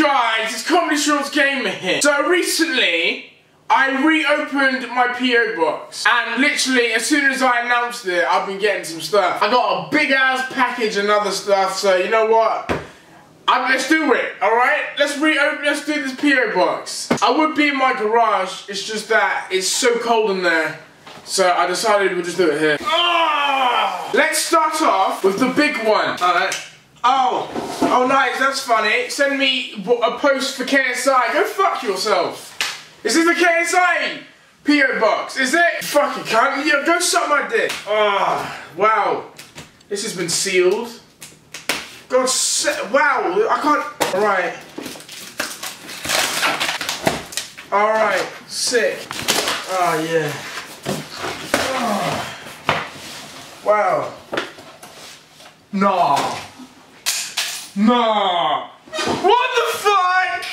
guys, it's Comedy Shorts Gamer here. So recently, I reopened my PO box, and literally as soon as I announced it, I've been getting some stuff. I got a big ass package and other stuff, so you know what? Let's do it, alright? Let's reopen, let's do this PO box. I would be in my garage, it's just that it's so cold in there, so I decided we'll just do it here. Oh! Let's start off with the big one. Alright. Oh, nice, that's funny. Send me a post for KSI. Go fuck yourself. Is this the KSI PO box? Is it? Fuck you, cunt. Yo, go suck my dick. Oh, wow. This has been sealed. God, wow, I can't. Alright. Alright, sick. Oh, yeah. Oh. Wow. Nah. Nah. What the fuck?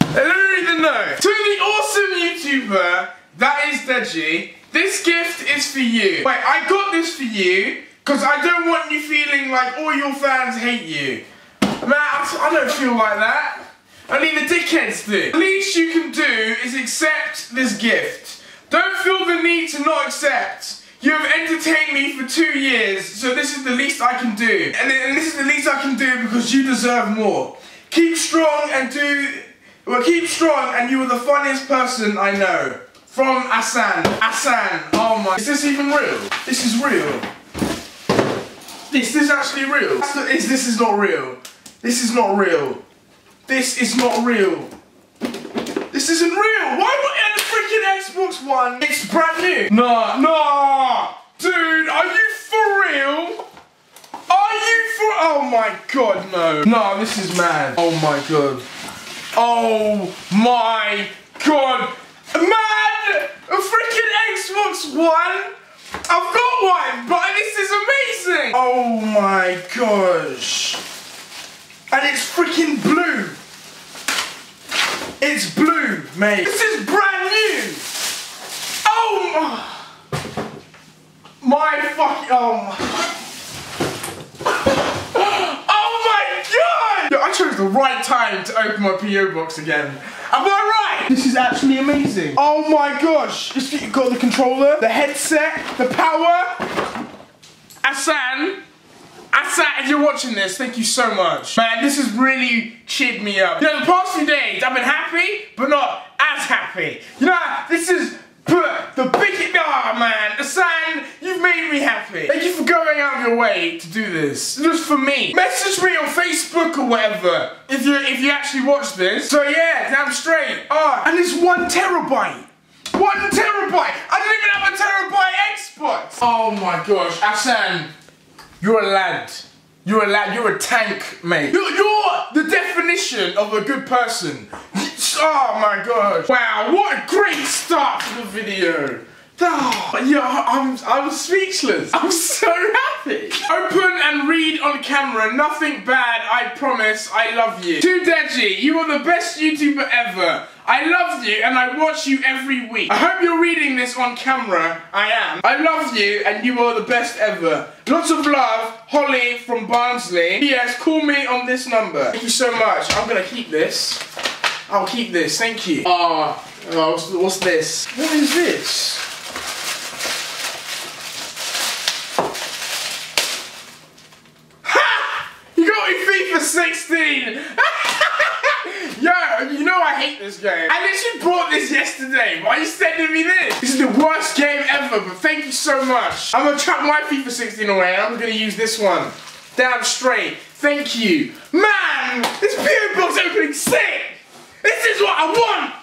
I don't even know. To the awesome YouTuber that is Deji, this gift is for you. Wait, I got this for you. Because I don't want you feeling like all your fans hate you. Man, I don't feel like that. Only the dickheads do. The least you can do is accept this gift. Don't feel the need to not accept. You have entertained me for 2 years, so this is the least I can do. And this is the least I can do because you deserve more. Keep strong and keep strong, and you are the funniest person I know. From Hasan. Hasan, oh my. Is this even real? This is real. This is actually real. This is not real. This is not real. This is not real. This isn't real. Why would the freaking Xbox One? It's brand new. Nah. Dude, are you for real? Are you for? Oh my god, no. Nah, this is mad. Oh my god. Oh my god. Man, a freaking Xbox One. I've got one, but this is amazing! Oh my gosh. And it's freaking blue. It's blue, mate. This is brand new. Oh my fucking, oh my god! Yo, I chose the right time to open my PO box again. Am I right? This is actually amazing. Oh my gosh. You've got the controller, the headset, the power. Hasan, if you're watching this, thank you so much. Man, this has really cheered me up. You know, the past few days, I've been happy, but not as happy. You know, this is the biggest. Ah, man. Hasan, you've made me happy. Thank you for going out of your way to do this. Just for me. Message me on Facebook or whatever. If you actually watch this. So yeah, damn straight. Ah, and it's 1 terabyte. 1 terabyte! I don't even have a terabyte Xbox! Oh my gosh, Hasan, you're a lad. You're a lad, you're a tank, mate. You're the definition of a good person. Oh my gosh. Wow, what a great start to the video. Oh, yeah, I'm speechless. I'm so happy. Open and read on camera. Nothing bad, I promise. I love you. To Deji, you are the best YouTuber ever. I love you and I watch you every week. I hope you're reading this on camera. I am. I love you and you are the best ever. Lots of love, Holly from Barnsley. P.S. Call me on this number. Thank you so much. I'm gonna keep this. I'll keep this. Thank you. What's this? What is this? FIFA 16! Yo, you know I hate this game. I literally bought this yesterday. Why are you sending me this? This is the worst game ever, but thank you so much. I'm gonna chuck my FIFA 16 away and I'm gonna use this one. Damn straight. Thank you. Man, this PO box opening sick! This is what I want!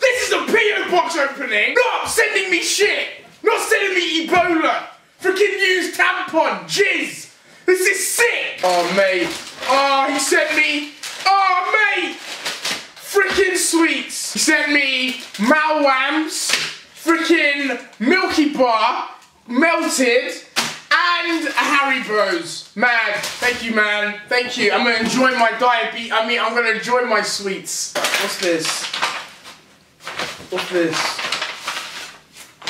This is a PO box opening! Not sending me shit! Not sending me Ebola! Freaking used tampon! Jizz! This is sick! Oh, mate. Oh, he sent me. Oh, mate! Freaking sweets. He sent me Mal Wams, freaking Milky Bar, melted, and a Haribos. Mad. Thank you, man. Thank you. I'm gonna enjoy my diabetes. I mean, I'm gonna enjoy my sweets. What's this? What's this?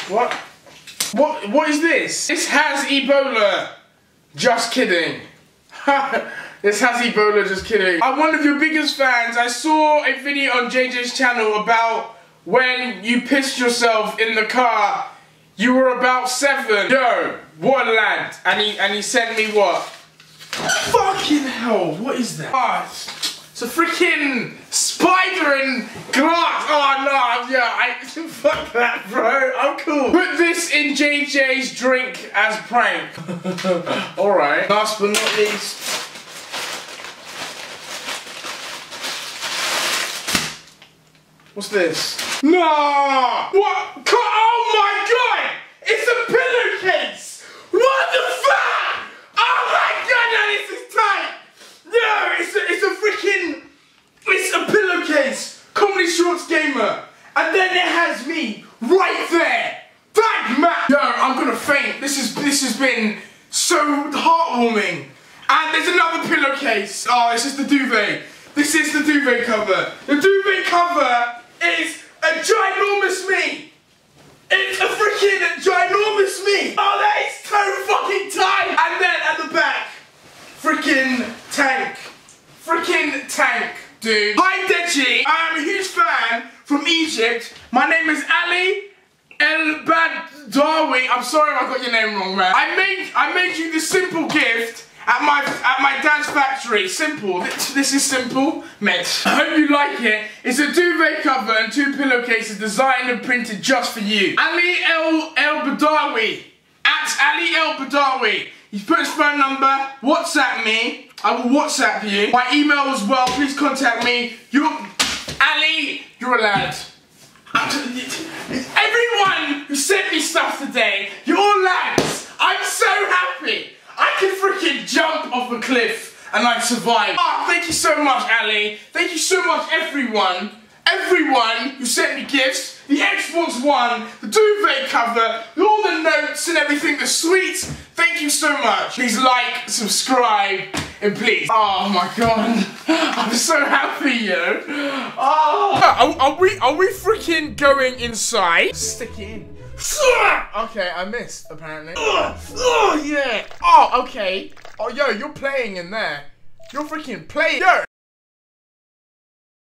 What? What is this? This has Ebola. Just kidding. This has Ebola, just kidding. I'm one of your biggest fans. I saw a video on JJ's channel about when you pissed yourself in the car. You were about 7. Yo, what a lad. And he sent me what? Fucking hell, what is that? Ah, it's a freaking spider in glass. Oh no, yeah, fuck that, bro. I'm cool. Put this in JJ's drink as prank. Alright. Last but not least. What's this? No! What? Oh my god! It's a pillowcase! What the fuck? Oh my god, no, this is tight! No, it's a pillowcase! Comedy Shorts Gamer! And then it has me right there! Thank man! Yo, I'm gonna faint. This has been so heartwarming. And there's another pillowcase. Oh, it's just the duvet. This is the duvet cover. The duvet cover! It's a ginormous me! It's a freaking ginormous me! Oh, that is so fucking tight! And then at the back, freaking tank. Freaking tank, dude. Hi, Deji. I am a huge fan from Egypt. My name is Ali El Badawi. I'm sorry if I got your name wrong, man. I made you this simple gift at my dad's factory. Simple. This is simple, mate. I hope you like it. It's a duvet cover and 2 pillowcases designed and printed just for you. Ali El Badawi. At Ali El Badawi. He's put his phone number. WhatsApp me. I will WhatsApp you. My email as well. Please contact me. You're Ali. You're a lad. Everyone who sent me stuff today, you're all lads. I'm so happy. I can freaking jump off a cliff and I survive. Oh, thank you so much, Ali. Thank you so much, everyone. Everyone who sent me gifts, the Xbox One, the duvet cover, all the notes and everything, the sweets. Thank you so much. Please like, subscribe, and please. Oh my god, I'm so happy, yo. Oh, are we freaking going inside? Stick it in. Okay, I missed, apparently. Oh, yeah. Oh, okay. Oh, yo, you're playing in there. You're freaking playing. Yo.